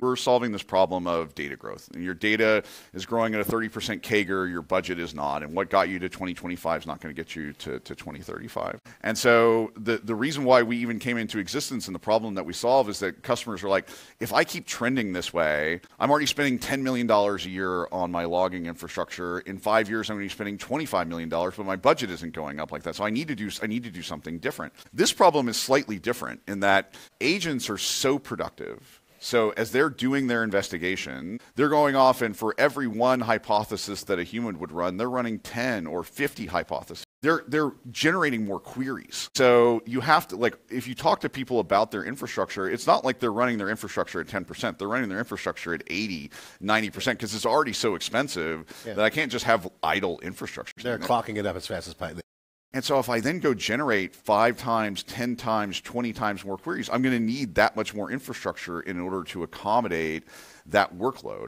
We're solving this problem of data growth. Your data is growing at a 30% CAGR, your budget is not, and what got you to 2025 is not going to get you to 2035. And so the reason why we even came into existence and the problem that we solve is that customers are like, if I keep trending this way, I'm already spending $10 million a year on my logging infrastructure. In 5 years, I'm going to be spending $25 million, but my budget isn't going up like that. So I need to do something different. This problem is slightly different in that agents are so productive. So as they're doing their investigation, they're going off and for every one hypothesis that a human would run, they're running 10 or 50 hypotheses. They're generating more queries. So you have to, like, if you talk to people about their infrastructure, it's not like they're running their infrastructure at 10%. They're running their infrastructure at 80, 90% because it's already so expensive that I can't just have idle infrastructure. They're clocking it up as fast as possible. And so if I then go generate 5 times, 10 times, 20 times more queries, I'm going to need that much more infrastructure in order to accommodate that workload.